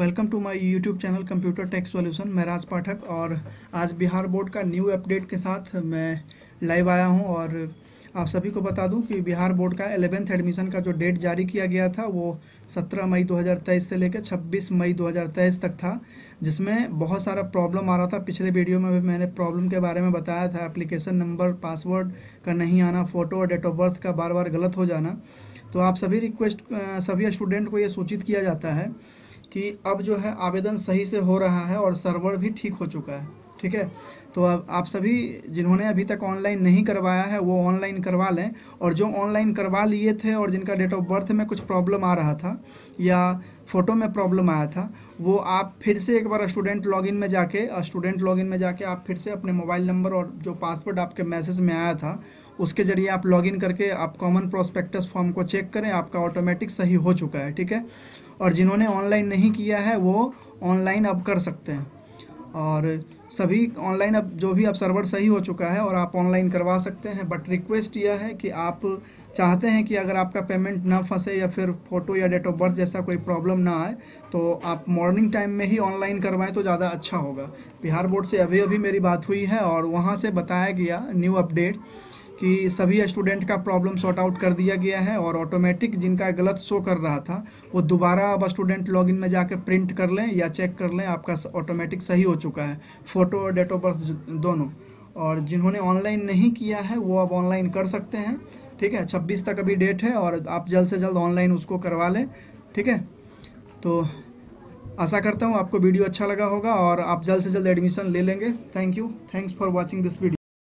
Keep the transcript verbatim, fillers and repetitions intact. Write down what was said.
Welcome to my YouTube channel computer tech solution. मैं राज पाठक और आज बिहार बोर्ड का न्यू अपडेट के साथ मैं लाइव आया हूं। और आप सभी को बता दूं कि बिहार बोर्ड का एलेवेंथ एडमिशन का जो डेट जारी किया गया था वो सत्रह मई दो हज़ार तेईस से लेकर छब्बीस मई दो हज़ार तेईस तक था, जिसमें बहुत सारा प्रॉब्लम आ रहा था। पिछले वीडियो में भी मैंने प्रॉब्लम के बारे में बताया था, एप्लीकेशन नंबर, पासवर्ड का नहीं आना, फ़ोटो और डेट ऑफ बर्थ का बार बार गलत हो जाना। तो आप सभी रिक्वेस्ट सभी स्टूडेंट को ये सूचित किया जाता है कि अब जो है आवेदन सही से हो रहा है और सर्वर भी ठीक हो चुका है, ठीक है। तो अब आप सभी जिन्होंने अभी तक ऑनलाइन नहीं करवाया है वो ऑनलाइन करवा लें, और जो ऑनलाइन करवा लिए थे और जिनका डेट ऑफ बर्थ में कुछ प्रॉब्लम आ रहा था या फ़ोटो में प्रॉब्लम आया था, वो आप फिर से एक बार स्टूडेंट लॉगिन में जाके स्टूडेंट लॉगिन में जाके आप फिर से अपने मोबाइल नंबर और जो पासवर्ड आपके मैसेज में आया था उसके ज़रिए आप लॉगिन करके आप कॉमन प्रोस्पेक्टस फॉर्म को चेक करें, आपका ऑटोमेटिक सही हो चुका है, ठीक है। और जिन्होंने ऑनलाइन नहीं किया है वो ऑनलाइन अब कर सकते हैं, और सभी ऑनलाइन अब जो भी अब सर्वर सही हो चुका है और आप ऑनलाइन करवा सकते हैं। बट रिक्वेस्ट यह है कि आप चाहते हैं कि अगर आपका पेमेंट ना फंसे या फिर फ़ोटो या डेट ऑफ बर्थ जैसा कोई प्रॉब्लम ना आए तो आप मॉर्निंग टाइम में ही ऑनलाइन करवाएं तो ज़्यादा अच्छा होगा। बिहार बोर्ड से अभी अभी मेरी बात हुई है और वहाँ से बताया गया न्यू अपडेट कि सभी स्टूडेंट का प्रॉब्लम सॉर्ट आउट कर दिया गया है, और ऑटोमेटिक जिनका गलत शो कर रहा था वो दोबारा अब स्टूडेंट लॉगिन में जाकर प्रिंट कर लें या चेक कर लें, आपका ऑटोमेटिक सही हो चुका है, फ़ोटो और डेट ऑफ बर्थ दोनों। और जिन्होंने ऑनलाइन नहीं किया है वो अब ऑनलाइन कर सकते हैं, ठीक है। छब्बीस तक अभी डेट है और आप जल्द से जल्द ऑनलाइन उसको करवा लें, ठीक है। तो आशा करता हूँ आपको वीडियो अच्छा लगा होगा और आप जल्द से जल्द एडमिशन ले लेंगे। Thank you, thanks for watching this video.